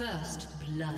First blood.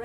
The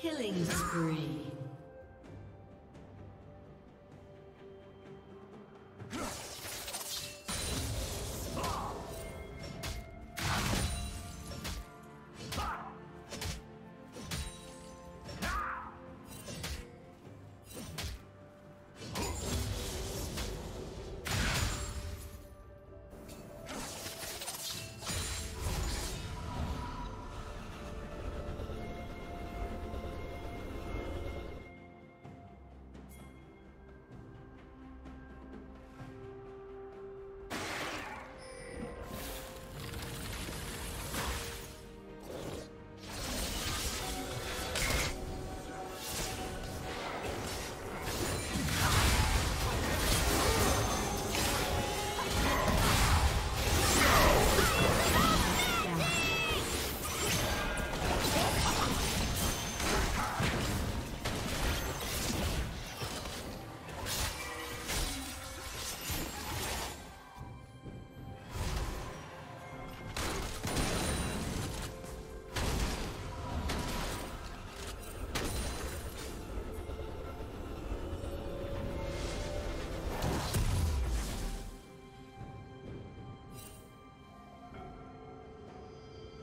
Killing spree.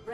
The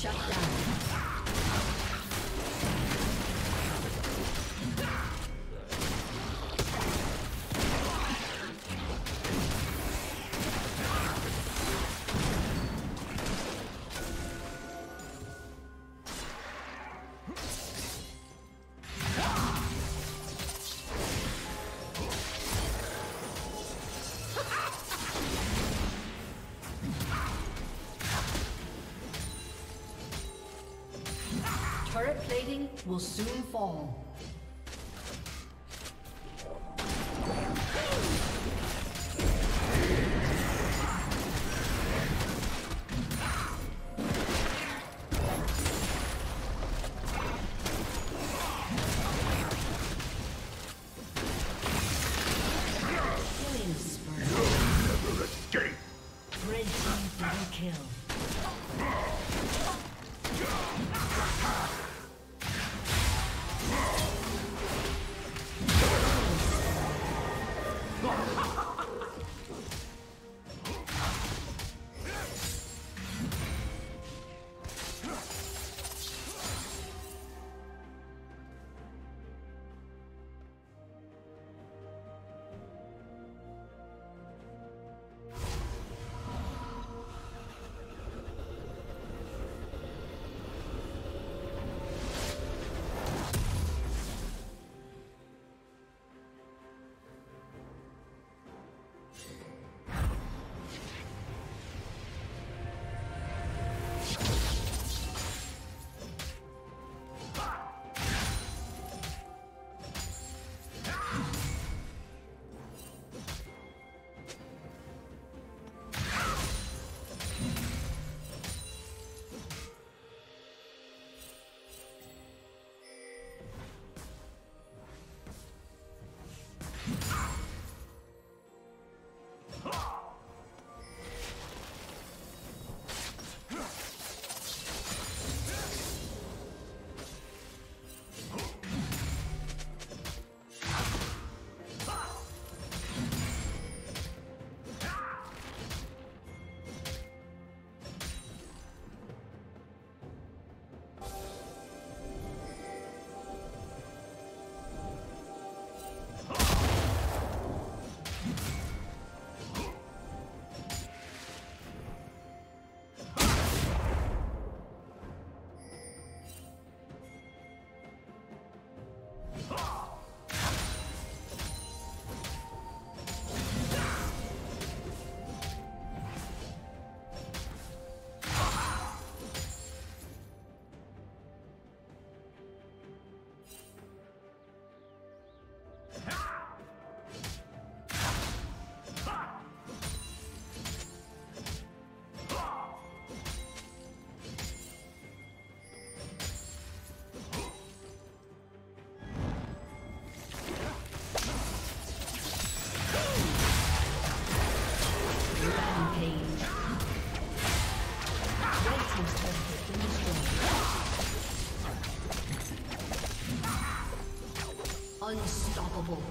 Shut down. Turret plating will soon fall. Killing spur. Never escape. Red team double kill. Unstoppable.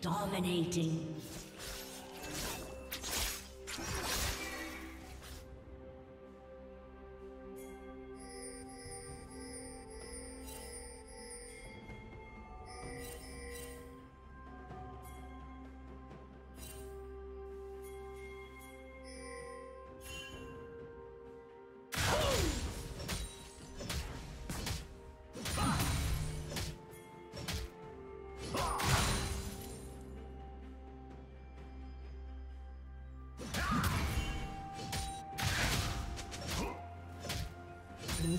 Dominating. Blue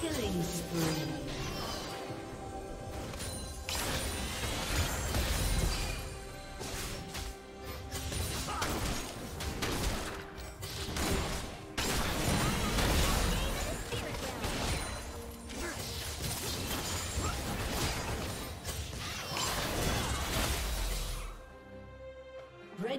Killing spree. Red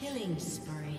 Killing spree.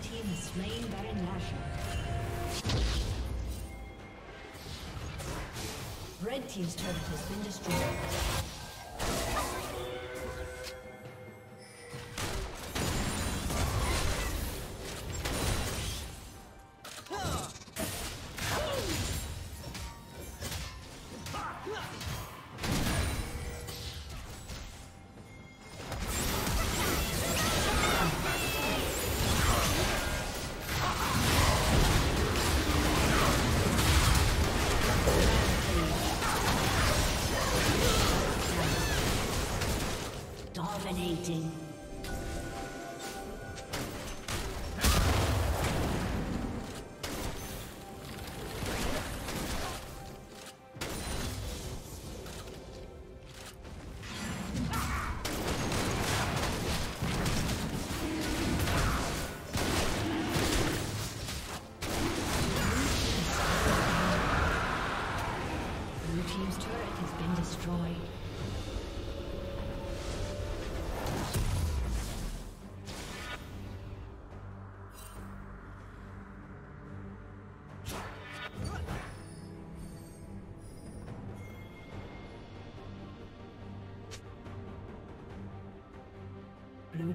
Red team has slain Baron Nashor. Red team's turret has been destroyed. Dominating. Blue team's turret has been destroyed. Blue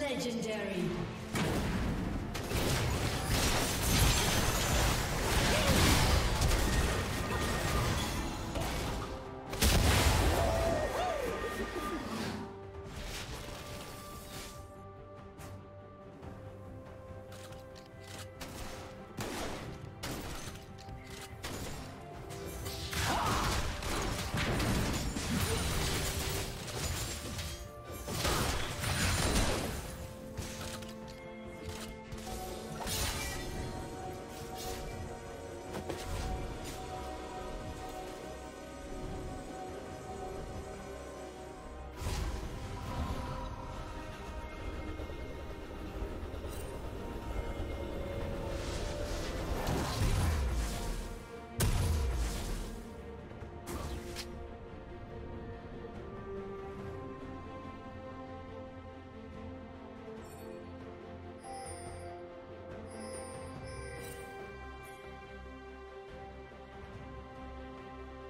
Legendary.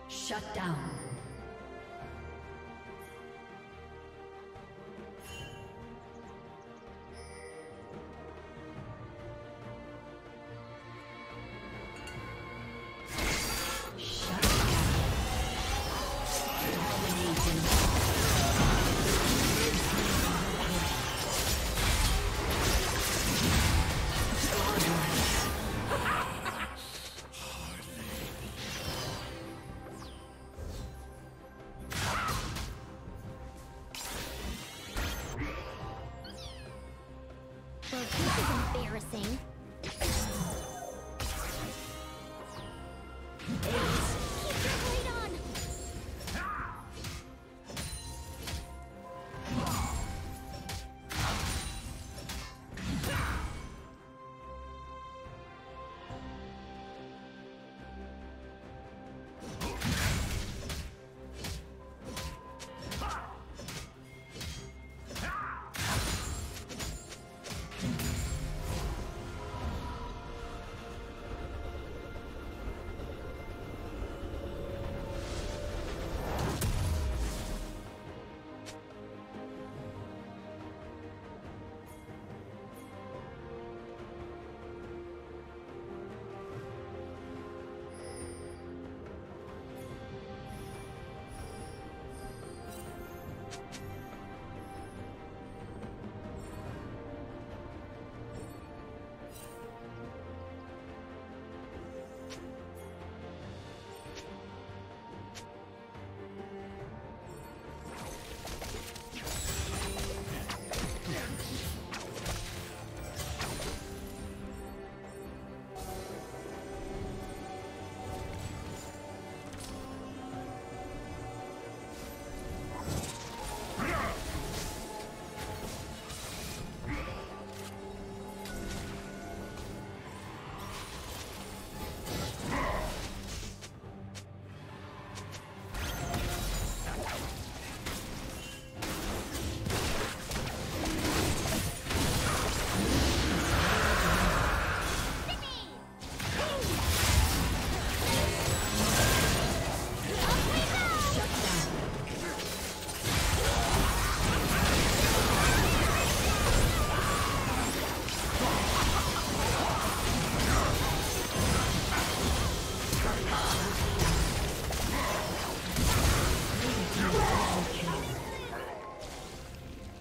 Shut down.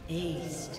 Aced.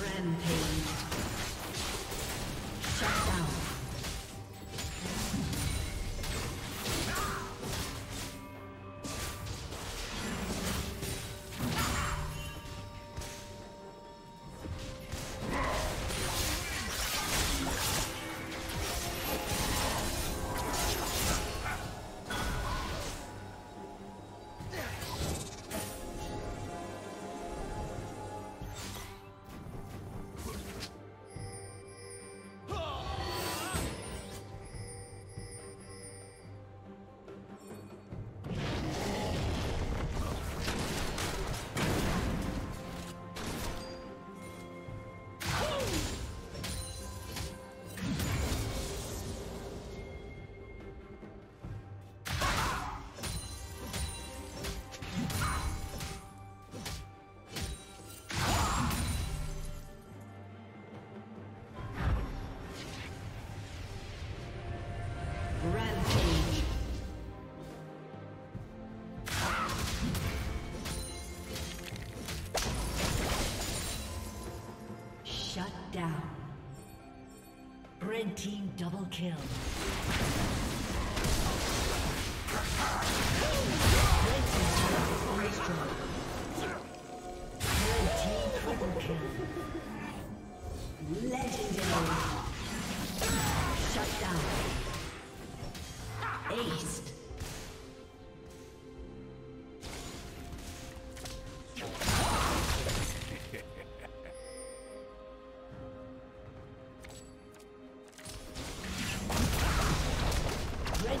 Rampage. Shut down. Shut down. Red team double kill. Red team turret is destroyed. Red team triple kill. Legendary. Shut down. Aced. Red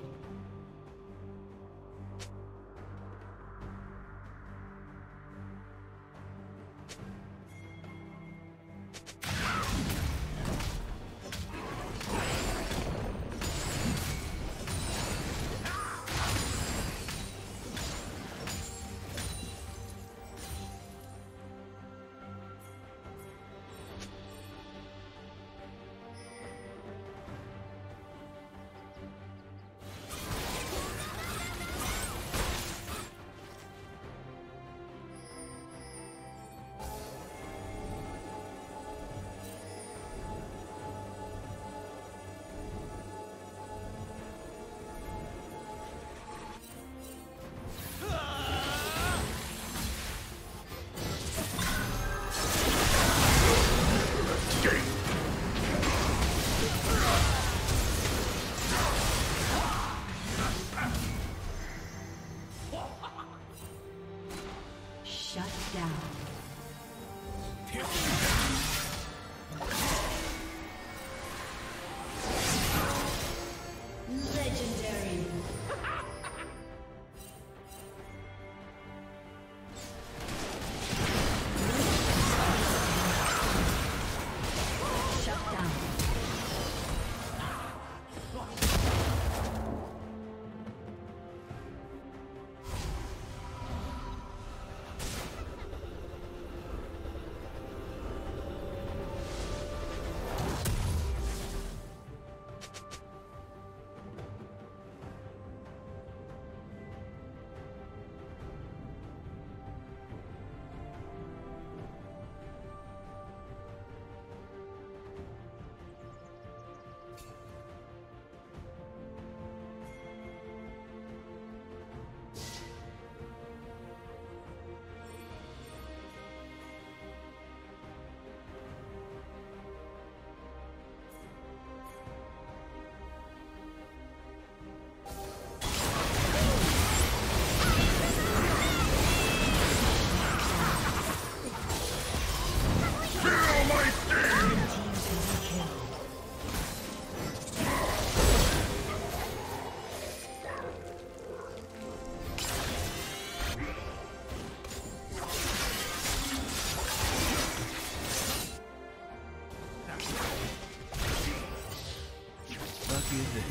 you there.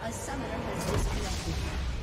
A summoner has disconnected.